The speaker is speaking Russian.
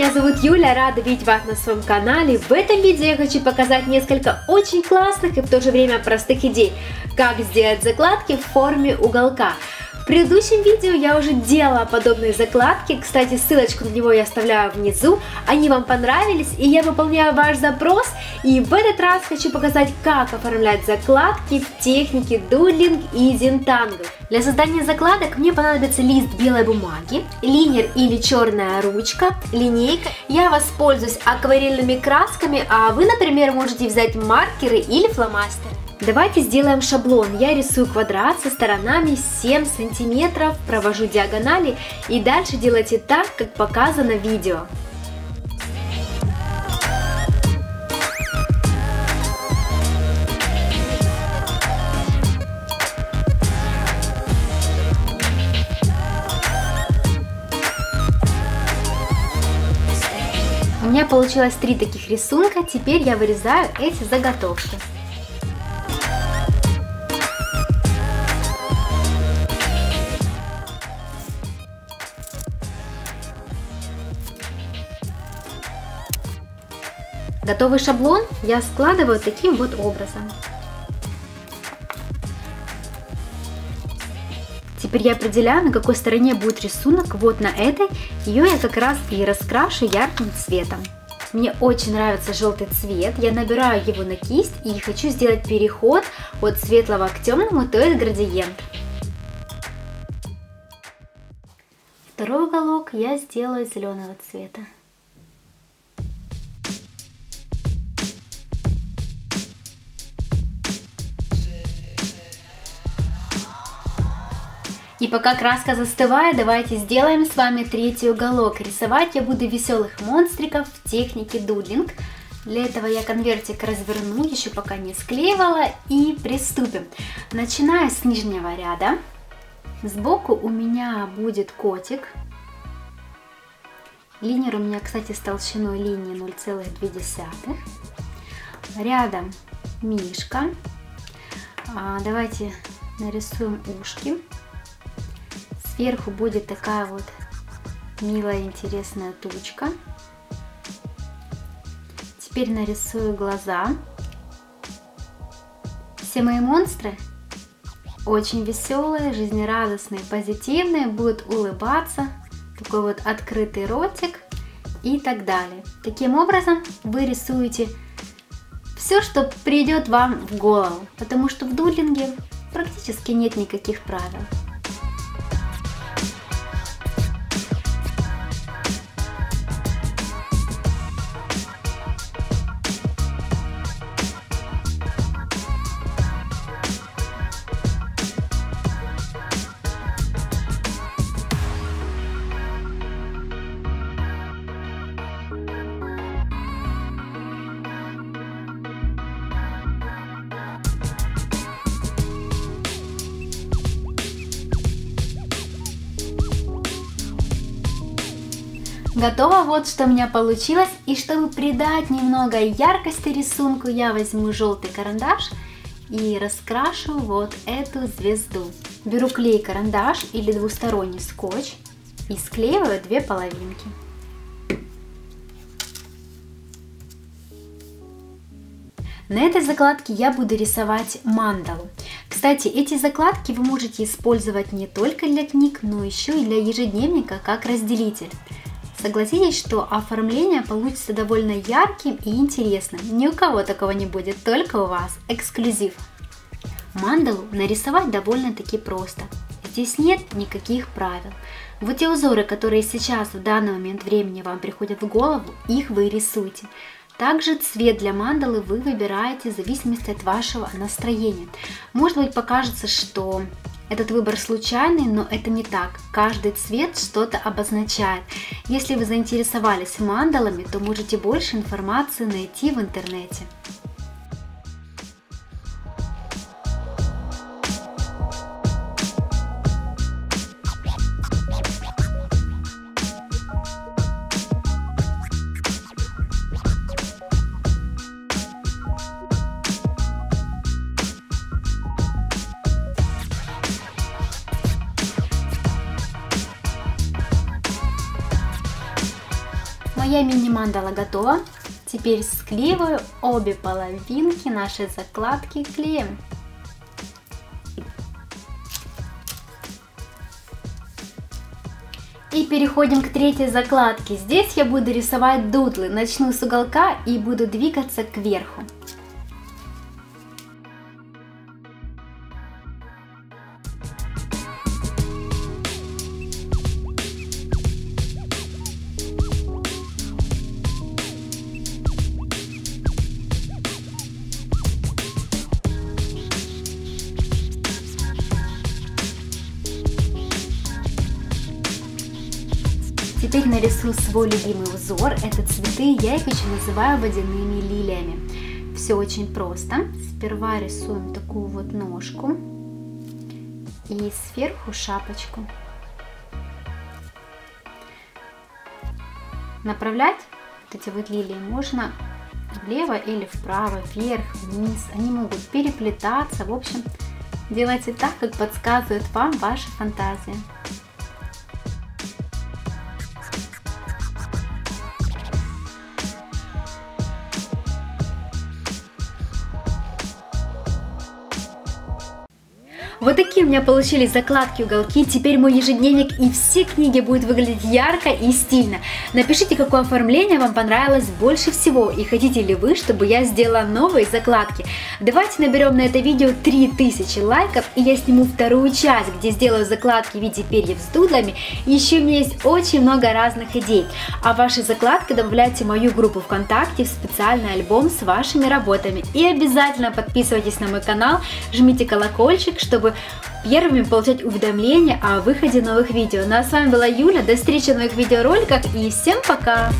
Меня зовут Юля, рада видеть вас на своем канале. В этом видео я хочу показать несколько очень классных и в то же время простых идей, как сделать закладки в форме уголка. В предыдущем видео я уже делала подобные закладки, кстати, ссылочку на него я оставляю внизу, они вам понравились, и я выполняю ваш запрос, и в этот раз хочу показать, как оформлять закладки в технике дулинг и зинтанго. Для создания закладок мне понадобится лист белой бумаги, линер или черная ручка, линейка. Я воспользуюсь акварельными красками, а вы, например, можете взять маркеры или фломастеры. Давайте сделаем шаблон. Я рисую квадрат со сторонами 7 сантиметров, провожу диагонали и дальше делайте так, как показано в видео. У меня получилось 3 таких рисунка, теперь я вырезаю эти заготовки. Готовый шаблон я складываю таким вот образом. Теперь я определяю, на какой стороне будет рисунок. Вот на этой. Ее я как раз и раскрашу ярким цветом. Мне очень нравится желтый цвет. Я набираю его на кисть и хочу сделать переход от светлого к темному, то есть градиент. Второй уголок я сделаю зеленого цвета. И пока краска застывает, давайте сделаем с вами третий уголок. Рисовать я буду веселых монстриков в технике дудлинг. Для этого я конвертик разверну, еще пока не склеивала. И приступим. Начиная с нижнего ряда. Сбоку у меня будет котик. Линер у меня, кстати, с толщиной линии 0,2. Рядом мишка. Давайте нарисуем ушки. Сверху будет такая вот милая, интересная тучка. Теперь нарисую глаза. Все мои монстры очень веселые, жизнерадостные, позитивные, будут улыбаться. Такой вот открытый ротик и так далее. Таким образом вы рисуете все, что придет вам в голову, потому что в дудлинге практически нет никаких правил. Готово, вот что у меня получилось, и чтобы придать немного яркости рисунку, я возьму желтый карандаш и раскрашу вот эту звезду. Беру клей-карандаш или двусторонний скотч и склеиваю две половинки. На этой закладке я буду рисовать мандалу. Кстати, эти закладки вы можете использовать не только для книг, но еще и для ежедневника как разделитель. Согласитесь, что оформление получится довольно ярким и интересным. Ни у кого такого не будет, только у вас. Эксклюзив. Мандалу нарисовать довольно-таки просто. Здесь нет никаких правил. Вот те узоры, которые сейчас в данный момент времени вам приходят в голову, их вы рисуете. Также цвет для мандалы вы выбираете в зависимости от вашего настроения. Может быть, покажется, что этот выбор случайный, но это не так. Каждый цвет что-то обозначает. Если вы заинтересовались мандалами, то можете больше информации найти в интернете. Моя мини-мандала готова. Теперь склеиваю обе половинки нашей закладки клеем. И переходим к третьей закладке. Здесь я буду рисовать дутлы. Начну с уголка и буду двигаться кверху. Теперь нарисую свой любимый узор. Это цветы, я их еще называю водяными лилиями. Все очень просто. Сперва рисуем такую вот ножку и сверху шапочку. Направлять вот эти вот лилии можно влево или вправо, вверх, вниз. Они могут переплетаться. В общем, делайте так, как подсказывает вам ваша фантазия. Вот такие у меня получились закладки, уголки. Теперь мой ежедневник и все книги будут выглядеть ярко и стильно. Напишите, какое оформление вам понравилось больше всего и хотите ли вы, чтобы я сделала новые закладки. Давайте наберем на это видео 3000 лайков, и я сниму вторую часть, где сделаю закладки в виде перьев с дудлами. Еще у меня есть очень много разных идей. А ваши закладки добавляйте в мою группу ВКонтакте, в специальный альбом с вашими работами. И обязательно подписывайтесь на мой канал, жмите колокольчик, чтобы первыми получать уведомления о выходе новых видео. Ну а с вами была Юля, до встречи в новых видеороликах и всем пока!